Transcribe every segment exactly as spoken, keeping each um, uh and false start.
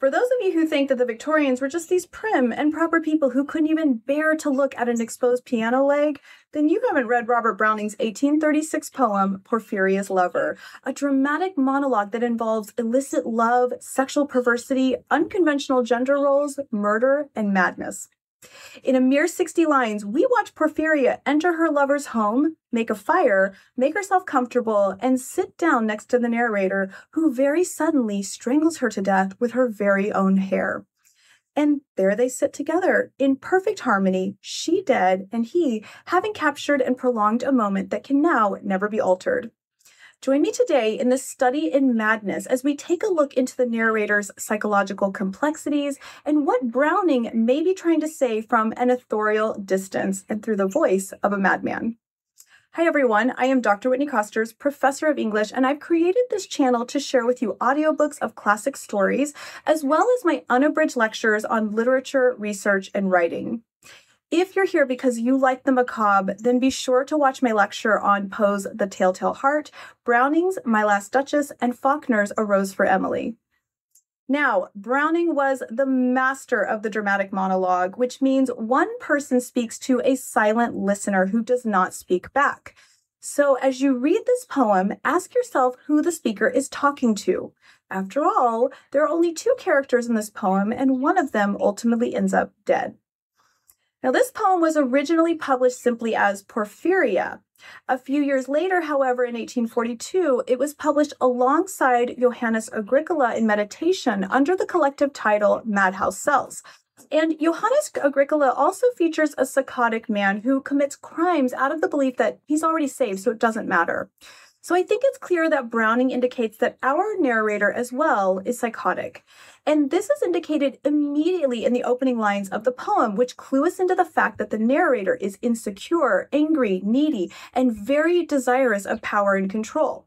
For those of you who think that the Victorians were just these prim and proper people who couldn't even bear to look at an exposed piano leg, then you haven't read Robert Browning's eighteen thirty-six poem, Porphyria's Lover, a dramatic monologue that involves illicit love, sexual perversity, unconventional gender roles, murder, and madness. In a mere sixty lines, we watch Porphyria enter her lover's home, make a fire, make herself comfortable, and sit down next to the narrator, who very suddenly strangles her to death with her very own hair. And there they sit together, in perfect harmony, she dead and he, having captured and prolonged a moment that can now never be altered. Join me today in this study in madness as we take a look into the narrator's psychological complexities and what Browning may be trying to say from an authorial distance and through the voice of a madman. Hi everyone, I am Doctor Whitney Costers, Professor of English, and I've created this channel to share with you audiobooks of classic stories, as well as my unabridged lectures on literature, research, and writing. If you're here because you like the macabre, then be sure to watch my lecture on Poe's The Telltale Heart, Browning's My Last Duchess, and Faulkner's A Rose for Emily. Now, Browning was the master of the dramatic monologue, which means one person speaks to a silent listener who does not speak back. So as you read this poem, ask yourself who the speaker is talking to. After all, there are only two characters in this poem, and one of them ultimately ends up dead. Now, this poem was originally published simply as Porphyria. A few years later, however, in eighteen forty-two, it was published alongside Johannes Agricola in Meditation under the collective title Madhouse Cells. And Johannes Agricola also features a psychotic man who commits crimes out of the belief that he's already saved, so it doesn't matter. So I think it's clear that Browning indicates that our narrator as well is psychotic. And this is indicated immediately in the opening lines of the poem, which clue us into the fact that the narrator is insecure, angry, needy, and very desirous of power and control.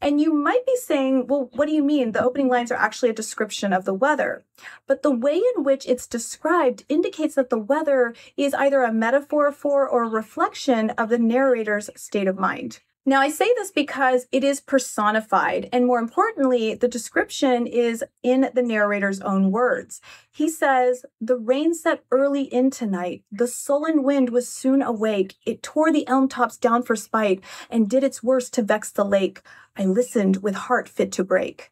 And you might be saying, well, what do you mean? The opening lines are actually a description of the weather. But the way in which it's described indicates that the weather is either a metaphor for or a reflection of the narrator's state of mind. Now, I say this because it is personified, and more importantly, the description is in the narrator's own words. He says, "The rain set early in tonight. The sullen wind was soon awake. It tore the elm tops down for spite and did its worst to vex the lake. I listened with heart fit to break."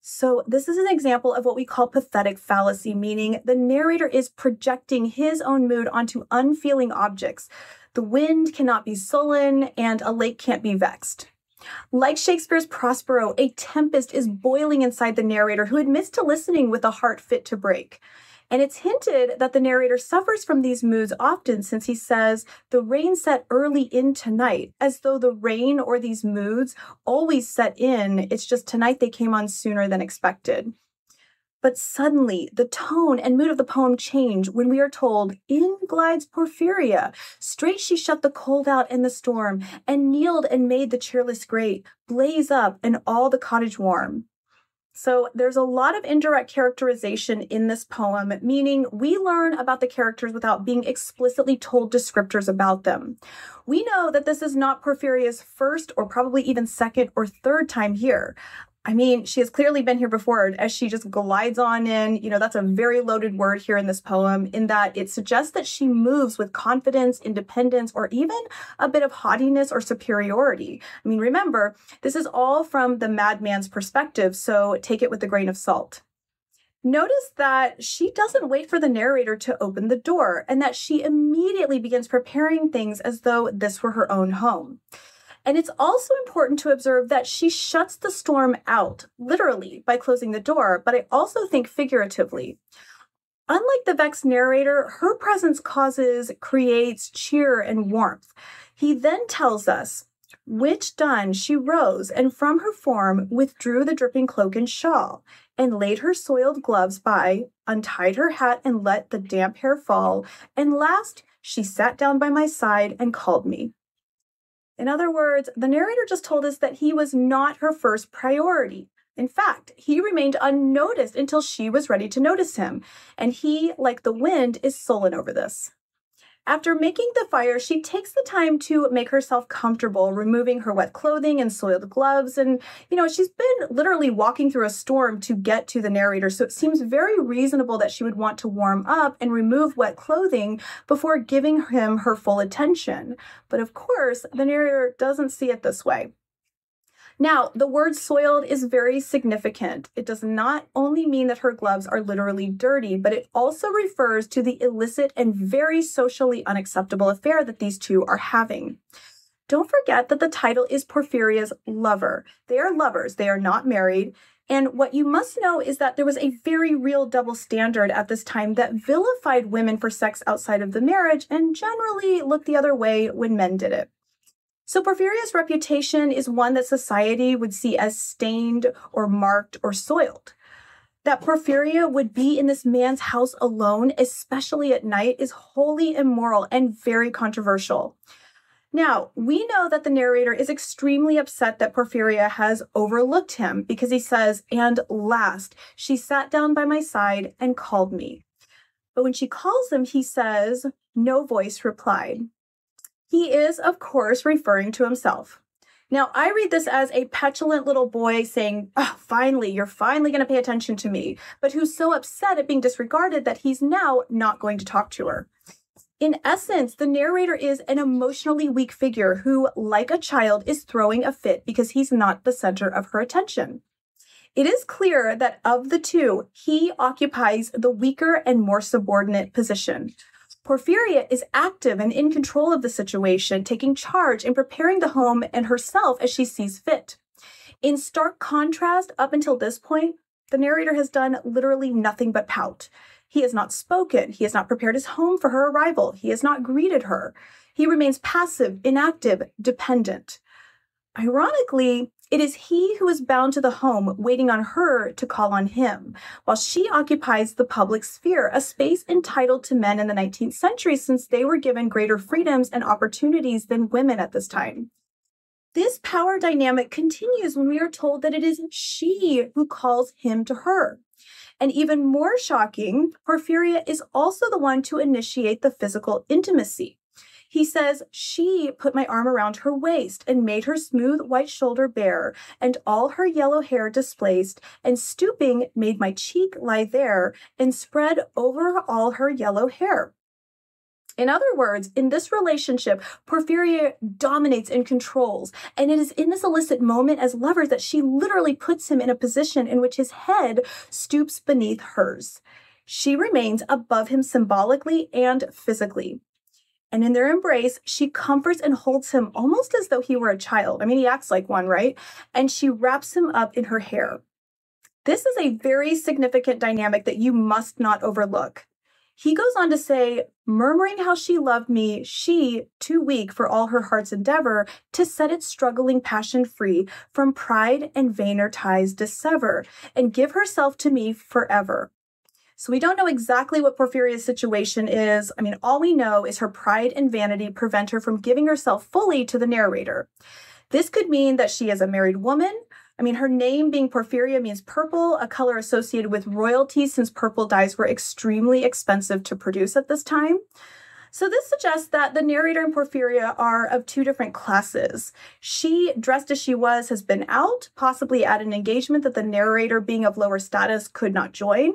So this is an example of what we call pathetic fallacy, meaning the narrator is projecting his own mood onto unfeeling objects. The wind cannot be sullen, and a lake can't be vexed. Like Shakespeare's Prospero, a tempest is boiling inside the narrator, who admits to listening with a heart fit to break. And it's hinted that the narrator suffers from these moods often, since he says, "The rain set early in tonight," as though the rain or these moods always set in, it's just tonight they came on sooner than expected. But suddenly, the tone and mood of the poem change when we are told, "In glides Porphyria. Straight she shut the cold out and the storm, and kneeled and made the cheerless grate blaze up and all the cottage warm." So there's a lot of indirect characterization in this poem, meaning we learn about the characters without being explicitly told descriptors about them. We know that this is not Porphyria's first or probably even second or third time here. I mean, she has clearly been here before, as she just glides on in. You know, that's a very loaded word here in this poem, in that it suggests that she moves with confidence, independence, or even a bit of haughtiness or superiority. I mean, remember, this is all from the madman's perspective, so take it with a grain of salt. Notice that she doesn't wait for the narrator to open the door, and that she immediately begins preparing things as though this were her own home. And it's also important to observe that she shuts the storm out, literally, by closing the door, but I also think figuratively. Unlike the vexed narrator, her presence causes, creates cheer and warmth. He then tells us, "Which done, she rose, and from her form withdrew the dripping cloak and shawl, and laid her soiled gloves by, untied her hat and let the damp hair fall, and last she sat down by my side and called me." In other words, the narrator just told us that he was not her first priority. In fact, he remained unnoticed until she was ready to notice him, and he, like the wind, is sullen over this. After making the fire, she takes the time to make herself comfortable, removing her wet clothing and soiled gloves. And, you know, she's been literally walking through a storm to get to the narrator, so it seems very reasonable that she would want to warm up and remove wet clothing before giving him her full attention. But of course, the narrator doesn't see it this way. Now, the word soiled is very significant. It does not only mean that her gloves are literally dirty, but it also refers to the illicit and very socially unacceptable affair that these two are having. Don't forget that the title is Porphyria's Lover. They are lovers. They are not married. And what you must know is that there was a very real double standard at this time that vilified women for sex outside of the marriage and generally looked the other way when men did it. So Porphyria's reputation is one that society would see as stained or marked or soiled. That Porphyria would be in this man's house alone, especially at night, is wholly immoral and very controversial. Now, we know that the narrator is extremely upset that Porphyria has overlooked him because he says, "And last, she sat down by my side and called me." But when she calls him, he says, "No voice replied." He is, of course, referring to himself. Now, I read this as a petulant little boy saying, "Oh, finally, you're finally going to pay attention to me," but who's so upset at being disregarded that he's now not going to talk to her. In essence, the narrator is an emotionally weak figure who, like a child, is throwing a fit because he's not the center of her attention. It is clear that of the two, he occupies the weaker and more subordinate position. Porphyria is active and in control of the situation, taking charge and preparing the home and herself as she sees fit. In stark contrast, up until this point, the narrator has done literally nothing but pout. He has not spoken. He has not prepared his home for her arrival. He has not greeted her. He remains passive, inactive, dependent. Ironically, it is he who is bound to the home, waiting on her to call on him, while she occupies the public sphere, a space entitled to men in the nineteenth century since they were given greater freedoms and opportunities than women at this time. This power dynamic continues when we are told that it is she who calls him to her. And even more shocking, Porphyria is also the one to initiate the physical intimacy. He says, "She put my arm around her waist and made her smooth white shoulder bare and all her yellow hair displaced, and stooping made my cheek lie there and spread over all her yellow hair." In other words, in this relationship, Porphyria dominates and controls, and it is in this illicit moment as lovers that she literally puts him in a position in which his head stoops beneath hers. She remains above him symbolically and physically. And in their embrace, she comforts and holds him almost as though he were a child. I mean, he acts like one, right? And she wraps him up in her hair. This is a very significant dynamic that you must not overlook. He goes on to say, "Murmuring how she loved me, she, too weak for all her heart's endeavor, to set its struggling passion free, from pride and vainer ties dissever, and give herself to me forever." So we don't know exactly what Porphyria's situation is. I mean, all we know is her pride and vanity prevent her from giving herself fully to the narrator. This could mean that she is a married woman. I mean, her name being Porphyria means purple, a color associated with royalty since purple dyes were extremely expensive to produce at this time. So this suggests that the narrator and Porphyria are of two different classes. She, dressed as she was, has been out, possibly at an engagement that the narrator, being of lower status, could not join.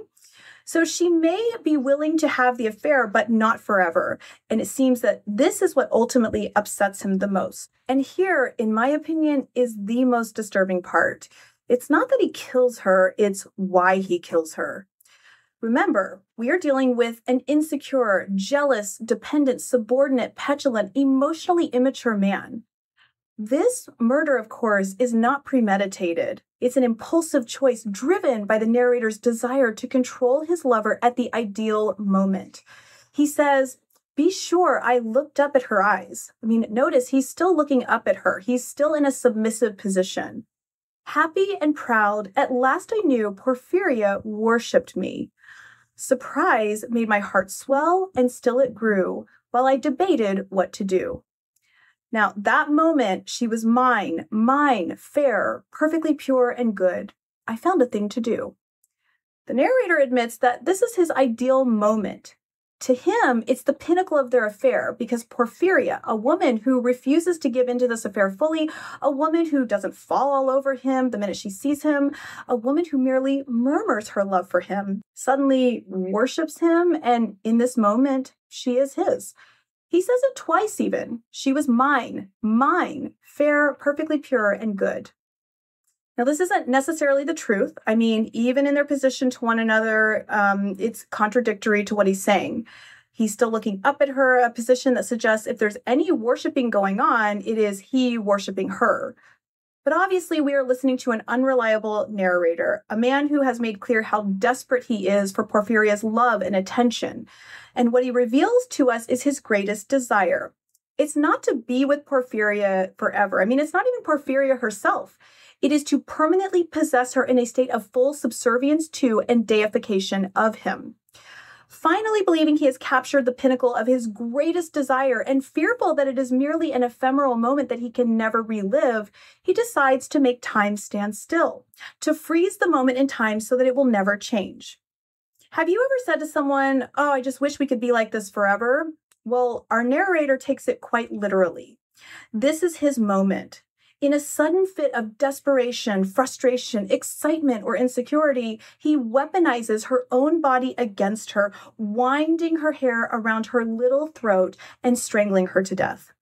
So she may be willing to have the affair, but not forever. And it seems that this is what ultimately upsets him the most. And here, in my opinion, is the most disturbing part. It's not that he kills her, it's why he kills her. Remember, we are dealing with an insecure, jealous, dependent, subordinate, petulant, emotionally immature man. This murder, of course, is not premeditated. It's an impulsive choice driven by the narrator's desire to control his lover at the ideal moment. He says, "Be sure I looked up at her eyes." I mean, notice he's still looking up at her. He's still in a submissive position. "Happy and proud, at last I knew Porphyria worshipped me. Surprise made my heart swell, and still it grew, while I debated what to do." Now, that moment, she was mine, mine, fair, perfectly pure and good. I found a thing to do. The narrator admits that this is his ideal moment. To him, it's the pinnacle of their affair because Porphyria, a woman who refuses to give into this affair fully, a woman who doesn't fall all over him the minute she sees him, a woman who merely murmurs her love for him, suddenly worships him, and in this moment, she is his. He says it twice even. She was mine, mine, fair, perfectly pure, and good. Now, this isn't necessarily the truth. I mean, even in their position to one another, um, it's contradictory to what he's saying. He's still looking up at her, a position that suggests if there's any worshiping going on, it is he worshiping her. But obviously, we are listening to an unreliable narrator, a man who has made clear how desperate he is for Porphyria's love and attention. And what he reveals to us is his greatest desire. It's not to be with Porphyria forever. I mean, it's not even Porphyria herself. It is to permanently possess her in a state of full subservience to and deification of him. Finally, believing he has captured the pinnacle of his greatest desire and fearful that it is merely an ephemeral moment that he can never relive, he decides to make time stand still, to freeze the moment in time so that it will never change. Have you ever said to someone, "Oh, I just wish we could be like this forever"? Well, our narrator takes it quite literally. This is his moment. In a sudden fit of desperation, frustration, excitement, or insecurity, he weaponizes her own body against her, winding her hair around her little throat and strangling her to death.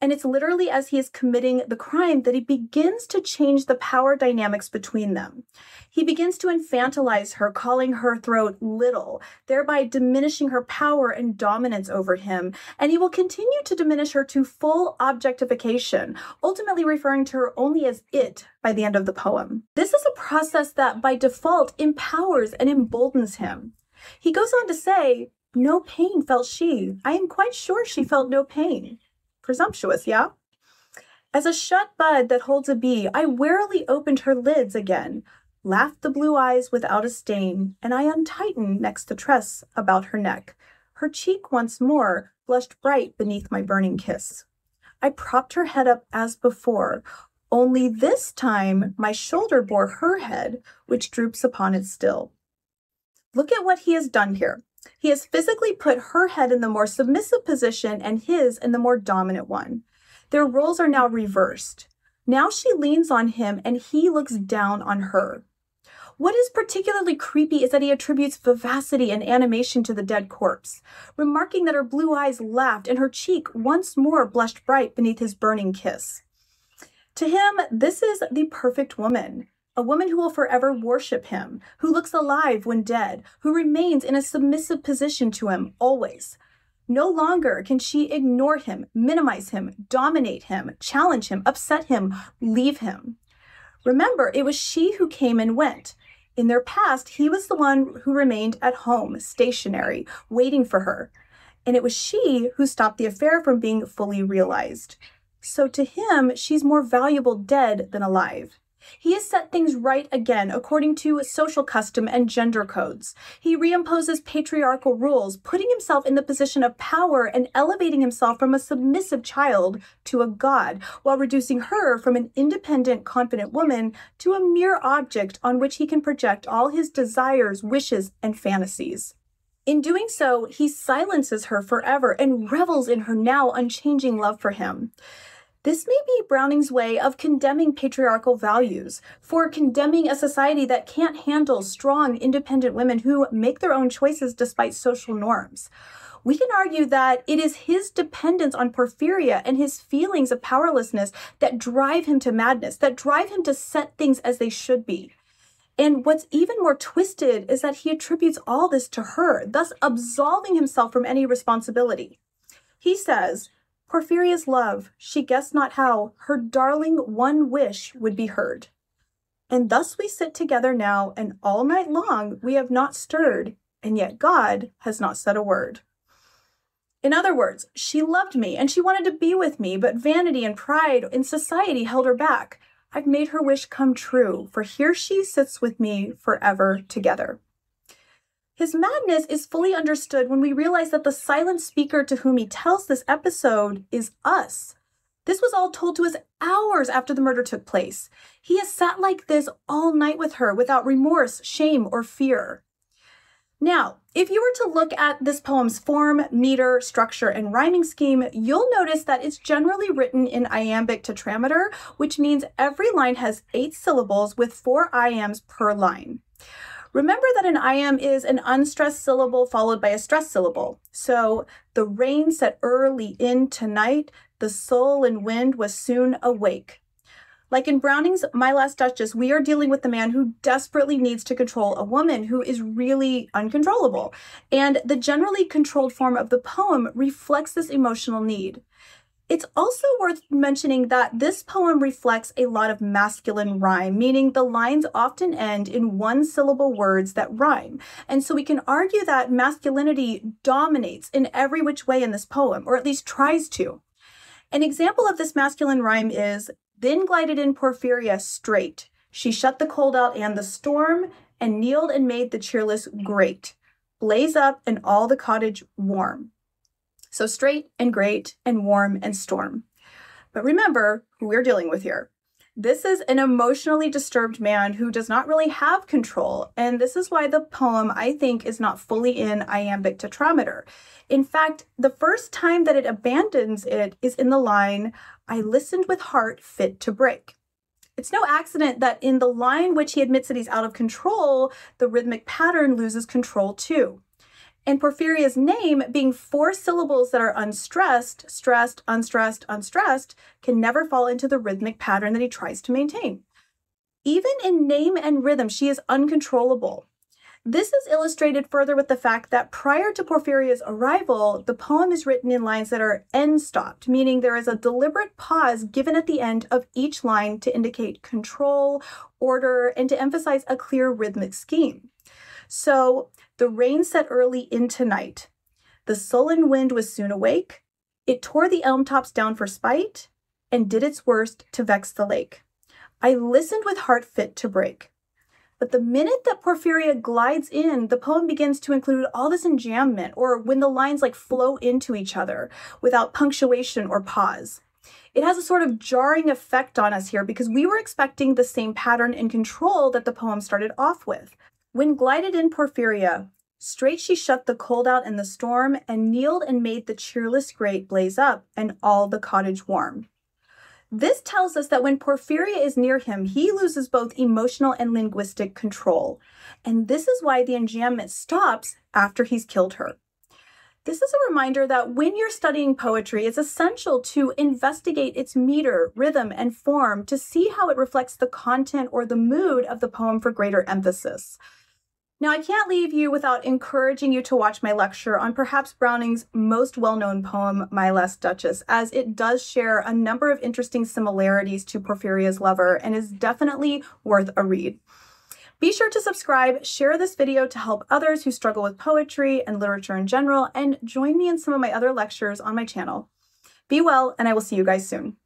And it's literally as he is committing the crime that he begins to change the power dynamics between them. He begins to infantilize her, calling her throat little, thereby diminishing her power and dominance over him. And he will continue to diminish her to full objectification, ultimately referring to her only as it by the end of the poem. This is a process that by default empowers and emboldens him. He goes on to say, "No pain felt she. I am quite sure she felt no pain." Presumptuous, yeah? "As a shut bud that holds a bee, I warily opened her lids again, laughed the blue eyes without a stain, and I untightened next the tress about her neck. Her cheek once more blushed bright beneath my burning kiss. I propped her head up as before, only this time my shoulder bore her head, which droops upon it still." Look at what he has done here. He has physically put her head in the more submissive position and his in the more dominant one. Their roles are now reversed. Now she leans on him and he looks down on her. What is particularly creepy is that he attributes vivacity and animation to the dead corpse, remarking that her blue eyes laughed and her cheek once more blushed bright beneath his burning kiss. To him, this is the perfect woman. A woman who will forever worship him, who looks alive when dead, who remains in a submissive position to him always. No longer can she ignore him, minimize him, dominate him, challenge him, upset him, leave him. Remember, it was she who came and went. In their past, he was the one who remained at home, stationary, waiting for her. And it was she who stopped the affair from being fully realized. So to him, she's more valuable dead than alive. He has set things right again according to social custom and gender codes. He reimposes patriarchal rules, putting himself in the position of power and elevating himself from a submissive child to a god, while reducing her from an independent, confident woman to a mere object on which he can project all his desires, wishes, and fantasies. In doing so, he silences her forever and revels in her now unchanging love for him. This may be Browning's way of condemning patriarchal values, for condemning a society that can't handle strong, independent women who make their own choices despite social norms. We can argue that it is his dependence on Porphyria and his feelings of powerlessness that drive him to madness, that drive him to set things as they should be. And what's even more twisted is that he attributes all this to her, thus absolving himself from any responsibility. He says, "Porphyria's love, she guessed not how, her darling one wish would be heard. And thus we sit together now, and all night long we have not stirred, and yet God has not said a word." In other words, she loved me, and she wanted to be with me, but vanity and pride in society held her back. I've made her wish come true, for here she sits with me forever together. His madness is fully understood when we realize that the silent speaker to whom he tells this episode is us. This was all told to us hours after the murder took place. He has sat like this all night with her without remorse, shame, or fear. Now, if you were to look at this poem's form, meter, structure, and rhyming scheme, you'll notice that it's generally written in iambic tetrameter, which means every line has eight syllables with four iambs per line. Remember that an iamb is an unstressed syllable followed by a stressed syllable. So, the rain set early in tonight, the soul and wind was soon awake. Like in Browning's My Last Duchess, we are dealing with the man who desperately needs to control a woman who is really uncontrollable. And the generally controlled form of the poem reflects this emotional need. It's also worth mentioning that this poem reflects a lot of masculine rhyme, meaning the lines often end in one-syllable words that rhyme. And so we can argue that masculinity dominates in every which way in this poem, or at least tries to. An example of this masculine rhyme is, "Then glided in Porphyria straight. She shut the cold out and the storm, and kneeled and made the cheerless great. Blaze up and all the cottage warm." So straight and great and warm and storm. But remember who we're dealing with here. This is an emotionally disturbed man who does not really have control, and this is why the poem, I think, is not fully in iambic tetrameter. In fact, the first time that it abandons it is in the line, "I listened with heart fit to break." It's no accident that in the line which he admits that he's out of control, the rhythmic pattern loses control too. And Porphyria's name, being four syllables that are unstressed, stressed, unstressed, unstressed, can never fall into the rhythmic pattern that he tries to maintain. Even in name and rhythm, she is uncontrollable. This is illustrated further with the fact that prior to Porphyria's arrival, the poem is written in lines that are end-stopped, meaning there is a deliberate pause given at the end of each line to indicate control, order, and to emphasize a clear rhythmic scheme. So, the rain set early into night. The sullen wind was soon awake. It tore the elm tops down for spite and did its worst to vex the lake. I listened with heart fit to break. But the minute that Porphyria glides in, the poem begins to include all this enjambment, or when the lines like flow into each other without punctuation or pause. It has a sort of jarring effect on us here because we were expecting the same pattern and control that the poem started off with. When glided in Porphyria, straight she shut the cold out and the storm, and kneeled and made the cheerless grate blaze up, and all the cottage warm. This tells us that when Porphyria is near him, he loses both emotional and linguistic control. And this is why the enjambment stops after he's killed her. This is a reminder that when you're studying poetry, it's essential to investigate its meter, rhythm, and form to see how it reflects the content or the mood of the poem for greater emphasis. Now, I can't leave you without encouraging you to watch my lecture on perhaps Browning's most well-known poem, My Last Duchess, as it does share a number of interesting similarities to Porphyria's Lover and is definitely worth a read. Be sure to subscribe, share this video to help others who struggle with poetry and literature in general, and join me in some of my other lectures on my channel. Be well, and I will see you guys soon.